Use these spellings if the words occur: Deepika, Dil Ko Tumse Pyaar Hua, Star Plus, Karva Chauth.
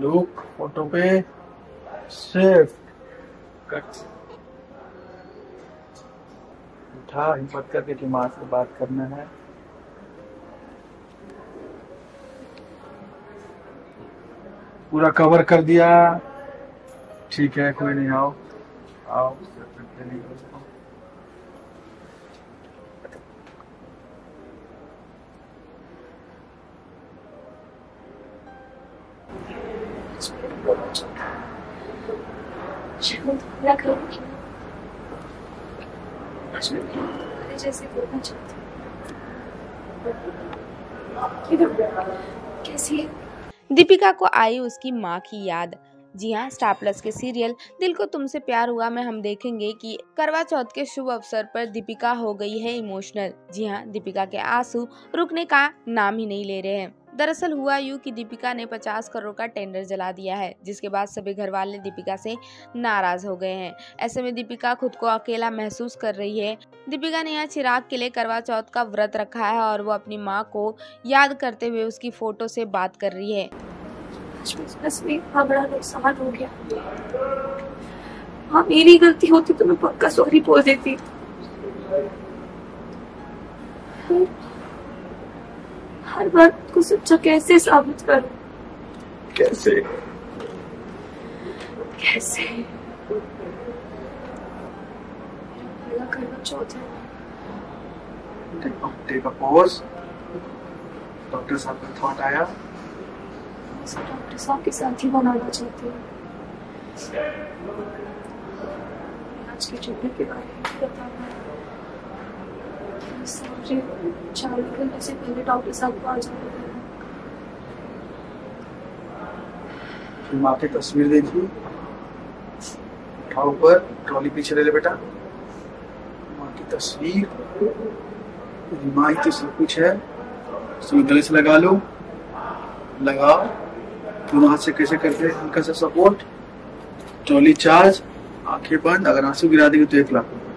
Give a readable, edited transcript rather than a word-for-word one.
Look photo पे shift cut उठा, हिम्मत करके दिमाग से बात करना है। पूरा कवर कर दिया, ठीक है कोई नहीं, आओ आओ। जैसे बोलना चाहती हूँ। दीपिका को आई उसकी माँ की याद। जी हाँ, स्टार प्लस के सीरियल दिल को तुमसे प्यार हुआ में हम देखेंगे कि करवा चौथ के शुभ अवसर पर दीपिका हो गई है इमोशनल। जी हाँ, दीपिका के आंसू रुकने का नाम ही नहीं ले रहे हैं। दरअसल हुआ यूँ कि दीपिका ने 50 करोड़ का टेंडर जला दिया है, जिसके बाद सभी घर वाले दीपिका से नाराज हो गए हैं। ऐसे में दीपिका खुद को अकेला महसूस कर रही है। दीपिका ने यहाँ चिराग के लिए करवा चौथ का व्रत रखा है और वो अपनी माँ को याद करते हुए उसकी फोटो से बात कर रही है। बड़ा नुकसान हो गया। हाँ, मेरी गलती होती तो मैं पक्का सॉरी बोल देती। हर बात को सच्चा कैसे साबित करूं? कैसे? कैसे? मेरा करवा चौथ है। डॉक्टर साहब का थॉट आया। डॉक्टर साहब के साथ ही बनाना चाहती हूँ। आज के ट्रीटमेंट के बारे में बताऊँ। चालू करने से पहले डॉक्टर साहब को आ जाओ। माँ की तस्वीर देखी, उठाओ ऊपर, ट्रॉली पीछे ले ले बेटा। माँ की तस्वीर, माँ ही तो सब कुछ है। गले से लगा लो, लगाओ दोनों हाथ से। कैसे करते हैं, हल्का सा सपोर्ट, ट्रॉली चार्ज, आंखें बंद। अगर आंसू गिरा देगी तो 1 लाख।